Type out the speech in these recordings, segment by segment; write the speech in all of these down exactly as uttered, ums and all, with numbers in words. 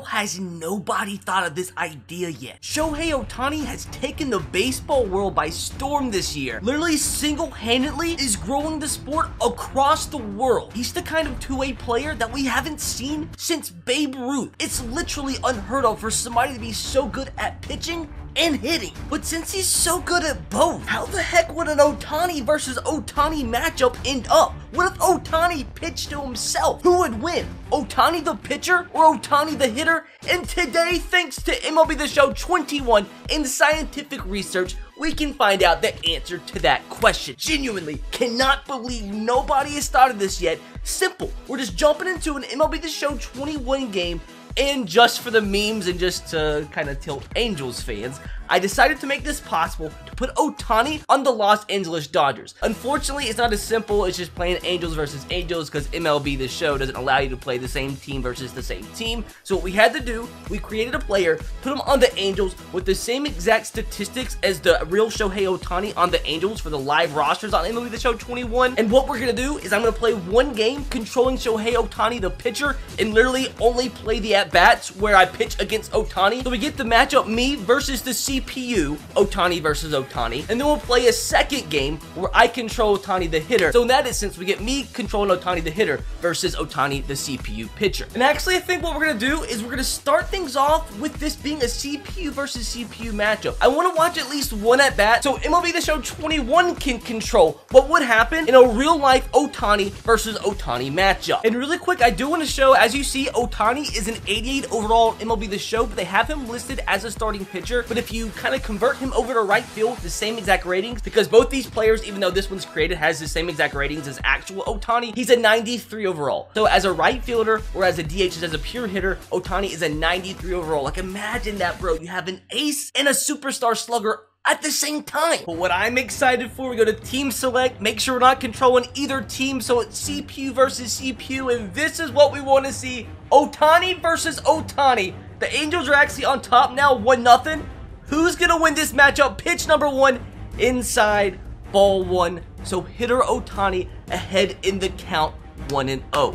how has nobody thought of this idea yet? Shohei Ohtani has taken the baseball world by storm this year. Literally single-handedly is growing the sport across the world. He's the kind of two-way player that we haven't seen since Babe Ruth. It's literally unheard of for somebody to be so good at pitching and hitting. But since he's so good at both, how the heck would an Ohtani versus Ohtani matchup end up? What if Ohtani pitched to himself? Who would win? Ohtani the pitcher or Ohtani the hitter? And today, thanks to M L B The Show twenty-one and scientific research, we can find out the answer to that question. Genuinely, cannot believe nobody has thought of this yet. Simple. We're just jumping into an M L B The Show twenty-one game, and just for the memes and just to kind of tilt Angels fans, I decided to make this possible to put Ohtani on the Los Angeles Dodgers. Unfortunately, it's not as simple as just playing Angels versus Angels because M L B The Show doesn't allow you to play the same team versus the same team. So what we had to do, we created a player, put him on the Angels with the same exact statistics as the real Shohei Ohtani on the Angels for the live rosters on M L B The Show twenty-one. And what we're going to do is I'm going to play one game controlling Shohei Ohtani the pitcher and literally only play the at-bats where I pitch against Ohtani. So we get the matchup me versus the C P U, Ohtani versus Ohtani, and then we'll play a second game where I control Ohtani the hitter. So in that instance, we get me controlling Ohtani the hitter versus Ohtani the C P U pitcher. And actually, I think what we're gonna do is we're gonna start things off with this being a C P U versus C P U matchup. I want to watch at least one at bat so M L B The Show twenty-one can control what would happen in a real life Ohtani versus Ohtani matchup. And really quick, I do want to show, as you see, Ohtani is an eighty-eight overall M L B The Show, but they have him listed as a starting pitcher. But if you kind of convert him over to right field, the same exact ratings, because both these players, even though this one's created, has the same exact ratings as actual Ohtani. He's a ninety-three overall. So as a right fielder or as a D H, just as a pure hitter, Ohtani is a ninety-three overall. Like, imagine that, bro. You have an ace and a superstar slugger at the same time. But what I'm excited for, we go to team select, make sure we're not controlling either team, so it's C P U versus C P U, and this is what we want to see. Ohtani versus Ohtani. The Angels are actually on top now, one nothing. Who's going to win this matchup? Pitch number one, inside, ball one. So hitter Ohtani ahead in the count, one and oh.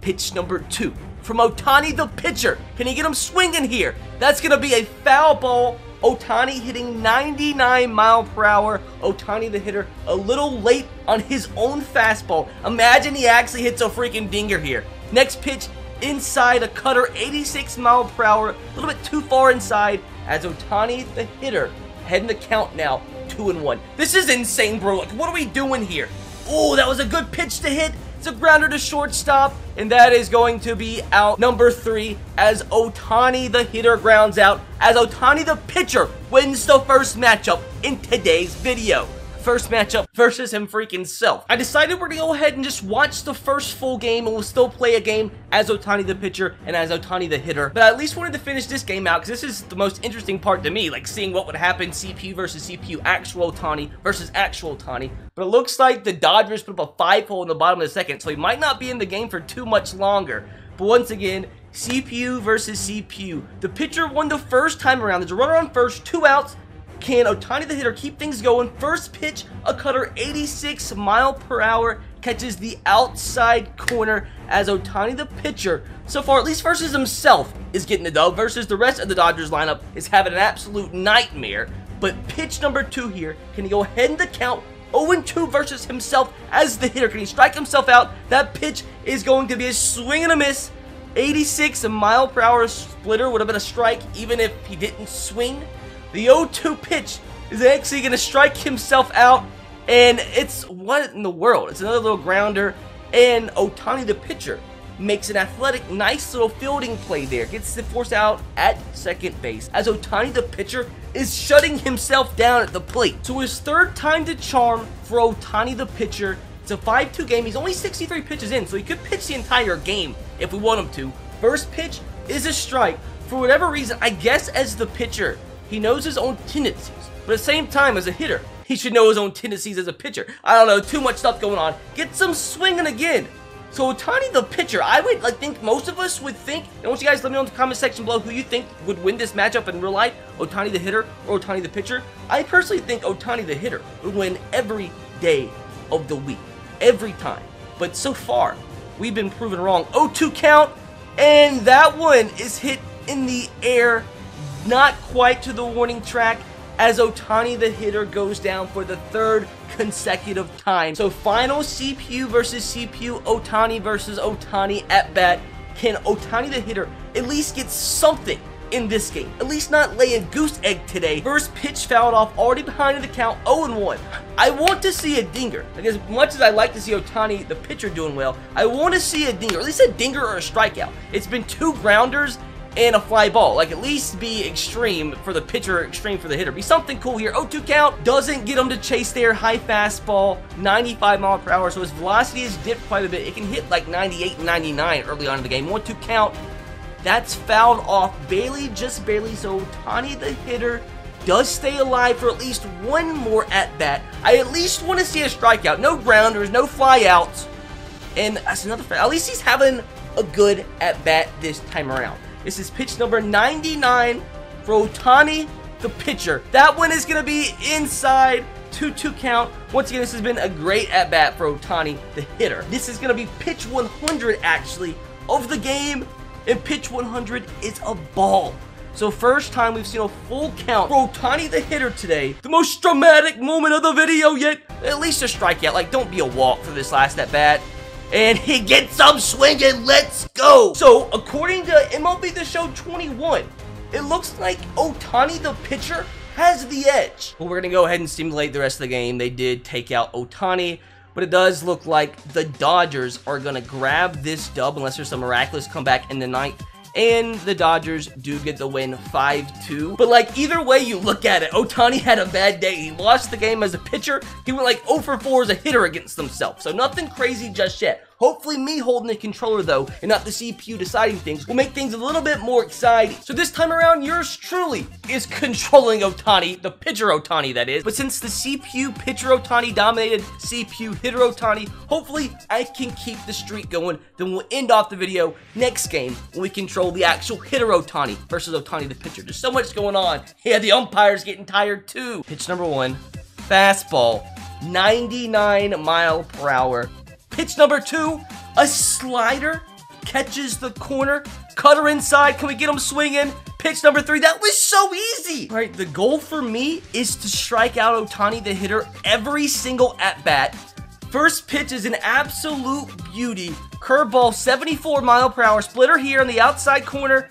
Pitch number two from Ohtani the pitcher. Can he get him swinging here? That's going to be a foul ball. Ohtani hitting ninety-nine mile per hour. Ohtani the hitter a little late on his own fastball. Imagine he actually hits a freaking dinger here. Next pitch, inside, a cutter, eighty-six mile per hour. A little bit too far inside, as Ohtani the hitter heading the count now, two and one. This is insane, bro. Like, what are we doing here? Oh, that was a good pitch to hit. It's a grounder to shortstop, and that is going to be out number three as Ohtani the hitter grounds out, as Ohtani the pitcher wins the first matchup in today's video. First matchup versus him freaking self. I decided we're gonna go ahead and just watch the first full game, and we'll still play a game as Ohtani the pitcher and as Ohtani the hitter, but I at least wanted to finish this game out because this is the most interesting part to me, like seeing what would happen C P U versus C P U, actual Ohtani versus actual Ohtani. But it looks like the Dodgers put up a five hole in the bottom of the second, so he might not be in the game for too much longer. But once again, C P U versus C P U. The pitcher won the first time around. There's a runner on first, two outs. Can Ohtani the hitter keep things going? First pitch, a cutter, eighty-six mile per hour, catches the outside corner as Ohtani the pitcher, so far at least versus himself, is getting the dub versus the rest of the Dodgers lineup is having an absolute nightmare. But pitch number two here, can he go ahead in the count? oh and two versus himself as the hitter. Can he strike himself out? That pitch is going to be a swing and a miss. eighty-six mile per hour splitter would have been a strike even if he didn't swing. The oh two pitch is actually going to strike himself out, and it's what in the world? It's another little grounder, and Ohtani the pitcher makes an athletic, nice little fielding play there. Gets the force out at second base as Ohtani the pitcher is shutting himself down at the plate. So his third time to charm for Ohtani the pitcher. It's a five two game. He's only sixty-three pitches in, so he could pitch the entire game if we want him to. First pitch is a strike. For whatever reason, I guess as the pitcher, he knows his own tendencies, but at the same time, as a hitter, he should know his own tendencies as a pitcher. I don't know, too much stuff going on. Get some swinging again. So Ohtani the pitcher, I would like think most of us would think, and I want you guys to let me know in the comment section below who you think would win this matchup in real life, Ohtani the hitter or Ohtani the pitcher. I personally think Ohtani the hitter would win every day of the week, every time. But so far, we've been proven wrong. oh two count, And that one is hit in the air, not quite to the warning track, as Ohtani the hitter goes down for the third consecutive time. So final C P U versus C P U, Ohtani versus Ohtani at bat. Can Ohtani the hitter at least get something in this game? At least not laying goose egg today. First pitch fouled off, already behind in the count, oh and one. I want to see a dinger. Like, as much as I like to see Ohtani the pitcher doing well, I want to see a dinger, at least a dinger or a strikeout. It's been two grounders and a fly ball. Like, at least be extreme for the pitcher, extreme for the hitter. Be something cool here. oh two count doesn't get him to chase there. High fastball, ninety-five mile per hour. So his velocity is dipped quite a bit. It can hit like ninety-eight, ninety-nine early on in the game. one two count. That's fouled off. Bailey, just barely. So Ohtani the hitter does stay alive for at least one more at bat. I at least want to see a strikeout. No grounders, no fly outs. And that's another foul. At least he's having a good at bat this time around. This is pitch number ninety-nine for Ohtani, the pitcher. That one is going to be inside, two two count. Once again, this has been a great at-bat for Ohtani, the hitter. This is going to be pitch one hundred, actually, of the game, and pitch one hundred is a ball. So first time we've seen a full count for Ohtani, the hitter today. The most dramatic moment of the video yet. At least a strikeout. Like, don't be a walk for this last at-bat. And he gets up swinging. Let's go. So, according to M L B The Show twenty-one, it looks like Ohtani, the pitcher, has the edge. But we're going to go ahead and simulate the rest of the game. They did take out Ohtani, but it does look like the Dodgers are going to grab this dub unless there's some miraculous comeback in the ninth. And the Dodgers do get the win five two. But, like, either way you look at it, Ohtani had a bad day. He lost the game as a pitcher. He went, like, oh for four as a hitter against himself. So nothing crazy just yet. Hopefully me holding the controller, though, and not the C P U deciding things will make things a little bit more exciting. So this time around, yours truly is controlling Ohtani, the pitcher Ohtani, that is. But since the C P U pitcher Ohtani dominated C P U hitter Ohtani, hopefully I can keep the streak going. Then we'll end off the video next game when we control the actual hitter Ohtani versus Ohtani, the pitcher. There's so much going on. Yeah, the umpire's getting tired, too. Pitch number one, fastball, ninety-nine mile per hour. Pitch number two, a slider, catches the corner, cutter inside, can we get him swinging? Pitch number three, that was so easy. All right, the goal for me is to strike out Ohtani the hitter every single at-bat. First pitch is an absolute beauty. Curveball, seventy-four mile per hour, splitter here on the outside corner,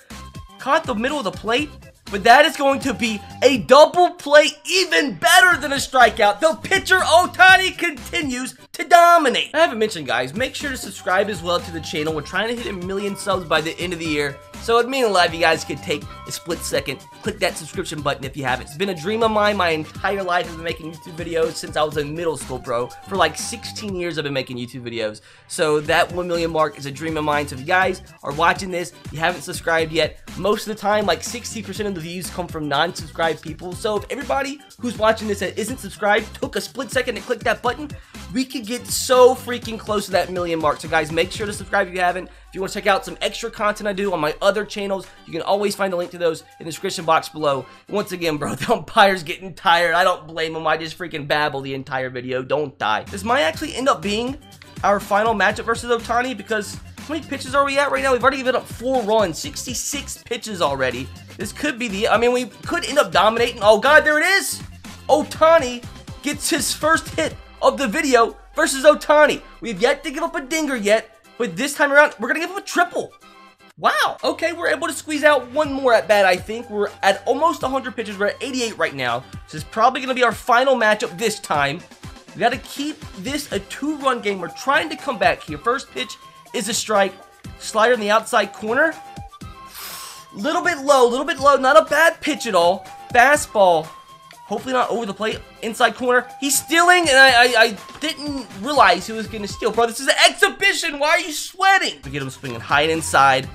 caught the middle of the plate. But that is going to be a double play, even better than a strikeout. The pitcher Ohtani continues to dominate. I haven't mentioned, guys, make sure to subscribe as well to the channel. We're trying to hit a million subs by the end of the year. So it'd mean a lot if you guys could take a split second, click that subscription button if you haven't. It's been a dream of mine my entire life. I've been making YouTube videos since I was in middle school, bro. For like sixteen years I've been making YouTube videos. So that one million mark is a dream of mine. So if you guys are watching this, you haven't subscribed yet, most of the time, like sixty percent of the views come from non-subscribed people. So if everybody who's watching this that isn't subscribed took a split second to click that button, we could get so freaking close to that million mark. So guys, make sure to subscribe if you haven't. If you want to check out some extra content I do on my other channels, you can always find the link to those in the description box below. Once again, bro, the umpire's getting tired. I don't blame him. I just freaking babble the entire video. Don't die. This might actually end up being our final matchup versus Ohtani, because how many pitches are we at right now? We've already given up four runs, sixty-six pitches already. This could be the, I mean, we could end up dominating. Oh, God, there it is. Ohtani gets his first hit of the video versus Ohtani. We've yet to give up a dinger yet, but this time around, we're going to give up a triple. Wow. Okay, we're able to squeeze out one more at bat, I think. We're at almost one hundred pitches. We're at eighty-eight right now. This is probably going to be our final matchup this time. We got to keep this a two-run game. We're trying to come back here. First pitch is a strike. Slider in the outside corner. Little bit low, little bit low. Not a bad pitch at all. Fastball. Hopefully not over the plate. Inside corner. He's stealing, and I, I, I didn't realize he was going to steal. Bro, this is an exhibition. Why are you sweating? We get him swinging high and inside.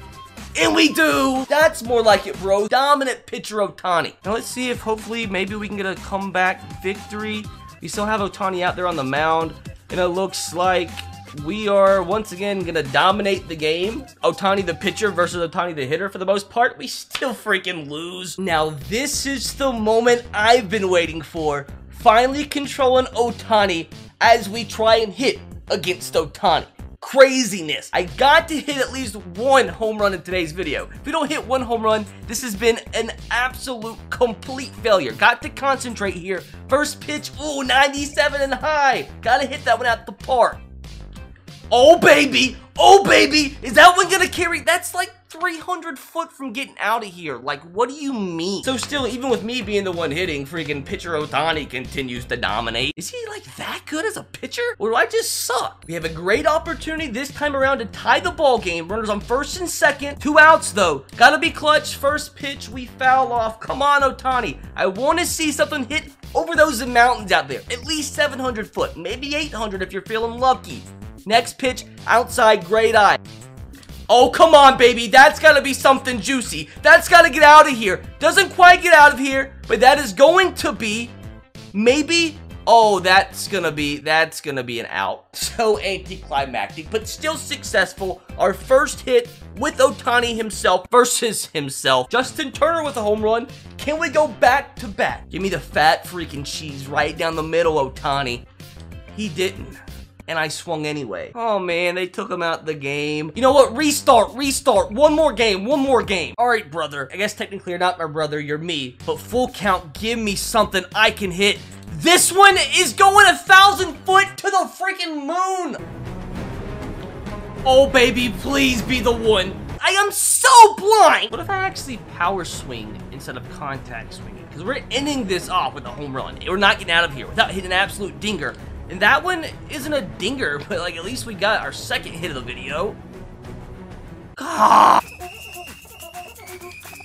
And we do. That's more like it, bro. Dominant pitcher Ohtani. Now let's see if hopefully maybe we can get a comeback victory. We still have Ohtani out there on the mound. And it looks like we are once again going to dominate the game. Ohtani the pitcher versus Ohtani the hitter for the most part. We still freaking lose. Now this is the moment I've been waiting for. Finally controlling Ohtani as we try and hit against Ohtani. craziness. I got to hit at least one home run in today's video. If we don't hit one home run, this has been an absolute complete failure. Got to concentrate here. First pitch, ooh, ninety-seven and high. Gotta hit that one out the park. Oh, baby. Oh, baby. Is that one gonna carry? That's like three hundred foot from getting out of here. Like, what do you mean? So still, even with me being the one hitting, freaking pitcher Ohtani continues to dominate. Is he like that good as a pitcher? Or do I just suck? We have a great opportunity this time around to tie the ball game. Runners on first and second. Two outs though. Gotta be clutch. First pitch, we foul off. Come on, Ohtani. I want to see something hit over those mountains out there. At least seven hundred foot. Maybe eight hundred if you're feeling lucky. Next pitch, outside, great eye. Oh, come on, baby. That's got to be something juicy. That's got to get out of here. Doesn't quite get out of here, but that is going to be maybe... Oh, that's gonna be, that's gonna be an out. So anticlimactic, but still successful. Our first hit with Ohtani himself versus himself. Justin Turner with a home run. Can we go back to back? Give me the fat freaking cheese right down the middle, Ohtani. He didn't. And I swung anyway. Oh man, they took him out the game. You know what? Restart, restart. One more game, one more game. All right, brother. I guess technically you're not my brother, you're me. But full count, give me something I can hit. This one is going a thousand foot to the freaking moon. Oh baby, please be the one. I am so blind. What if I actually power swing instead of contact swinging? Because we're ending this off with a home run. We're not getting out of here without hitting an absolute dinger. And that one isn't a dinger, but like at least we got our second hit of the video. God.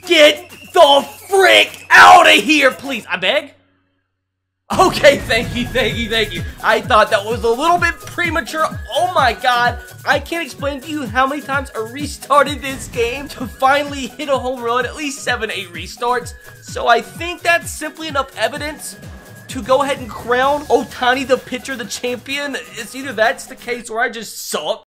Get the frick out of here, please. I beg? Okay, thank you, thank you, thank you. I thought that was a little bit premature. Oh my god. I can't explain to you how many times I restarted this game to finally hit a home run, at least seven, eight restarts. So I think that's simply enough evidence to go ahead and crown Ohtani the pitcher the champion. It's either that's the case or I just suck.